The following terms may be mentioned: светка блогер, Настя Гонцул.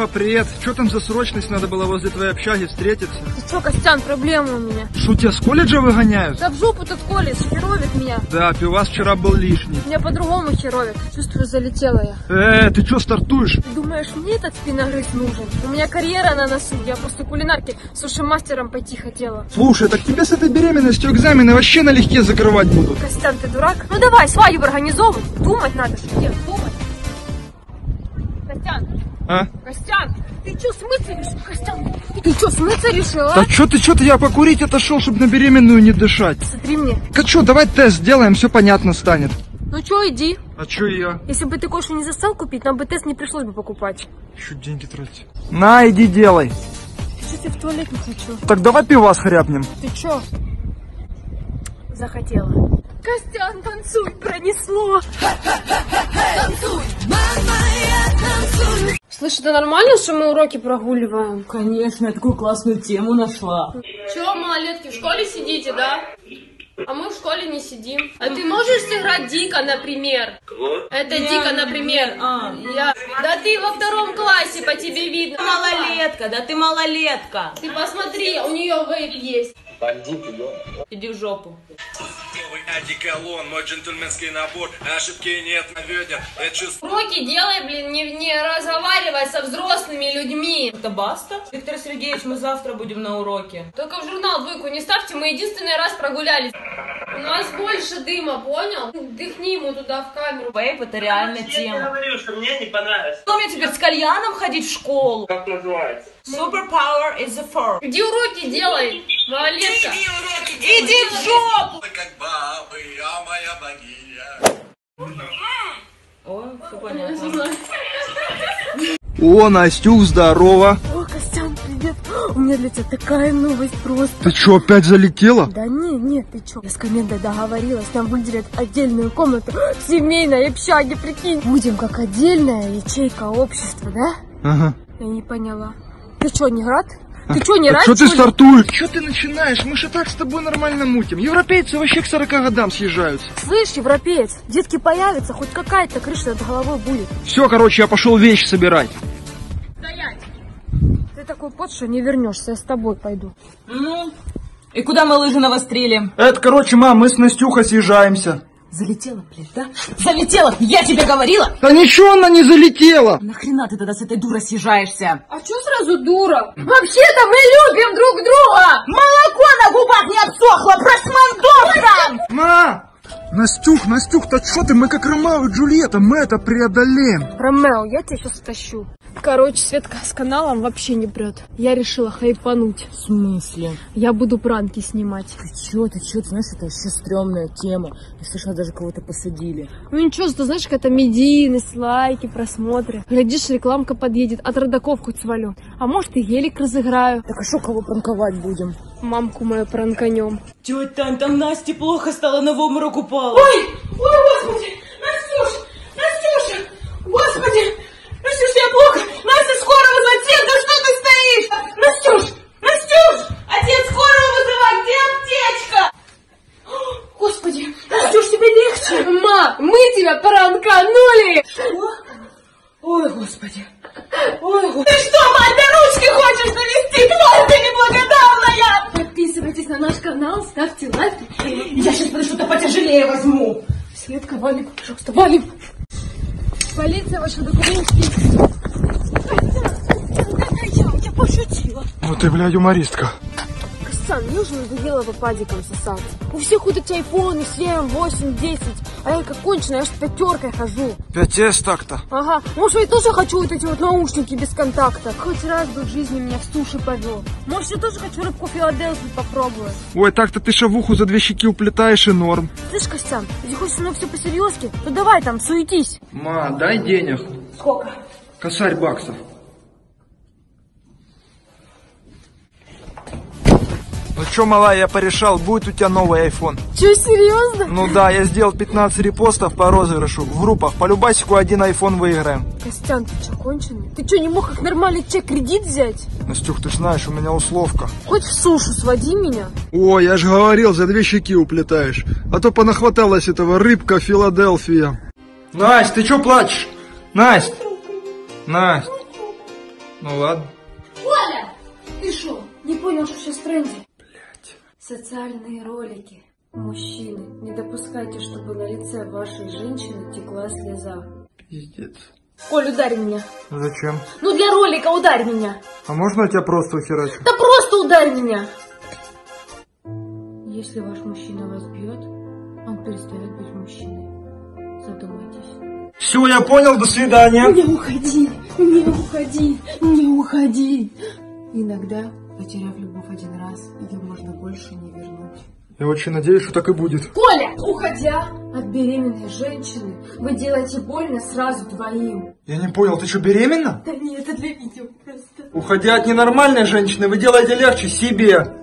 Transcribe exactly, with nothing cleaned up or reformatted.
Леха, привет. Чё там за срочность, надо было возле твоей общаги встретиться? Ты чё, Костян, проблема у меня. Шо, тебя с колледжа выгоняют? Да в жопу тот колледж, херовит меня. Да, пивас вчера был лишний. Меня по-другому херовит, чувствую, залетела я. Э, ты чё стартуешь? Ты думаешь, мне этот спиногрыз нужен? У меня карьера на носу, я после кулинарки суши-мастером пойти хотела. Слушай, так тебе с этой беременностью экзамены вообще налегке закрывать будут. Костян, ты дурак? Ну давай, свадьбу организовывай, думать надо, что делать, думать. Костян, а? Костян, ты чё с мысли решила? Костян, ты чё с мысли решила? Да чё ты, чё ты, я покурить отошел, чтобы на беременную не дышать. Смотри мне. Так чё, давай тест сделаем, все понятно станет. Ну чё, иди. А чё я? Если бы ты кошу не застал купить, нам бы тест не пришлось бы покупать. Ещё деньги тратить. На, иди делай. Чё, я в туалет не хочу. Так давай пивас хряпнем. Ты чё? Захотела. Костян, танцуй, пронесло. Танцуй, мама, я танцую. Слышь, это нормально, что мы уроки прогуливаем? Конечно, я такую классную тему нашла. Чего, малолетки, в школе сидите, да? А мы в школе не сидим. А ты можешь сыграть дико, например? Кого? Это я, дико, например. А, я... Да ты во втором классе, по тебе видно. Малолетка, да ты малолетка. Ты посмотри, у нее вейп есть. Бандит, да? Иди в жопу. Белый одеколон, мой джентльменский набор, ошибки нет на ведер. Уроки делай, блин, не, не разговаривай со взрослыми людьми. Это баста? Виктор Сергеевич, мы завтра будем на уроке. Только в журнал двойку не ставьте, мы единственный раз прогулялись. У нас больше дыма, понял? Дыхни ему туда в камеру. Вейп, это реальная тема. Я говорю, что мне не понравилось. Что мне теперь с кальяном ходить в школу? Как называется? Superpower is a fur. Иди уроки делай, малолетка. Иди в жопу! Ты как баба, я моя богиня. О, все понятно. О, Настюх, здорово. О, Костян, привет. У меня для тебя такая новость просто. Ты что, опять залетела? Да нет, нет, ты что? Я с комендой договорилась, нам выделят отдельную комнату в семейной общаге, прикинь. Будем как отдельная ячейка общества, да? Ага. Я не поняла. Ты что, не рад? Ты что, не рад? Что ты стартуешь? Что ты начинаешь? Мы же так с тобой нормально мутим. Европейцы вообще к сорока годам съезжаются. Слышь, европеец, детки появятся, хоть какая-то крыша над головой будет. Все, короче, я пошел вещи собирать. Стоять! Ты такой пот, что не вернешься, я с тобой пойду. Ну, и куда мы лыжи навострили? Это, короче, мам, мы с Настюхой съезжаемся. Залетела, блядь, да? Залетела! Я тебе говорила! Да ничего она не залетела! Нахрена ты тогда с этой дурой съезжаешься? А чё сразу дура? Вообще-то мы любим друг друга! Молоко на губах не отсохло! Просмандовка! Ма! Настюх, Настюх, да чё ты? Мы как Ромео и Джульетта, мы это преодолеем! Ромео, я тебя сейчас стащу. Короче, Светка с каналом вообще не прет. Я решила хайпануть. В смысле? Я буду пранки снимать. Ты чё, ты чё, ты знаешь, это вообще стрёмная тема. Я слышала, даже кого-то посадили. Ну ничего, ты знаешь, какая-то медийность, лайки, просмотры. Глядишь, рекламка подъедет, от родаков хоть свалю. А может, и гелик разыграю. Так а шо, кого пранковать будем? Мамку мою пранканем. Тётя Тань, там Насте плохо стало, на в обморок упала. Ой, ой, господи, Настюш, Настюша, господи. Настюш, я плохо! Настя, скорого затем! Да что ты стоишь? Настюш! Настюш! Отец, скорого вызывай! Где аптечка? О, господи! Настюш, тебе легче! Ма, мы тебя пранканули! Что? Ой, господи! Ой, господи! Ты что, мать, до ручки хочешь довести? Твой ты неблагодарная! Подписывайтесь на наш канал, ставьте лайки. Я сейчас буду что-то потяжелее возьму. Светка, валим, пожалуйста, валим! Полиция, ваши документы. Я у тебя пошутила. Ну ты, бля, юмористка. Костян, мне уже надоело по падикам сосаться. У всех у тебя айфоны семь, восемь, десять. А я как конченая, я же пятеркой хожу. пять эс так-то? Ага. Может, я тоже хочу вот эти вот наушники без контакта. Хоть раз бы в жизни меня в суши повел. Может, я тоже хочу рыбку Филадельфию попробовать. Ой, так-то ты шавуху за две щеки уплетаешь и норм. Слышь, Костян, если хочешь на все по-серьезки, то давай там, суетись. Ма, дай денег. Сколько? Косарь баксов. Ну чё, малая, я порешал, будет у тебя новый айфон. Чё, серьезно? Ну да, я сделал пятнадцать репостов по розыгрышу. В группах по любасику один айфон выиграем. Костян, ты чё, конченый? Ты чё, не мог как нормальный чек кредит взять? Настюх, ты ж знаешь, у меня условка. Хоть в сушу своди меня. О, я ж говорил, за две щеки уплетаешь. А то понахваталась этого рыбка Филадельфия. Настя, ты чё плачешь? Настя! Настя! Ну ладно. Оля! Ты шо, не понял, что сейчас в тренде? Блять. Социальные ролики. Мужчины, не допускайте, чтобы на лице вашей женщины текла слеза. Пиздец. Коль, ударь меня. Зачем? Ну для ролика ударь меня. А можно я тебя просто ухерачу? Да просто ударь меня. Если ваш мужчина вас бьет, он перестает быть мужчиной. Задумайтесь. Все, я понял, до свидания. Не уходи, не уходи, не уходи. Иногда, потеряв любовь один раз, ее можно больше не вернуть. Я очень надеюсь, что так и будет. Коля, уходя от беременной женщины, вы делаете больно сразу двоим. Я не понял, ты что, беременна? Да нет, это для видео просто. Уходя от ненормальной женщины, вы делаете легче себе.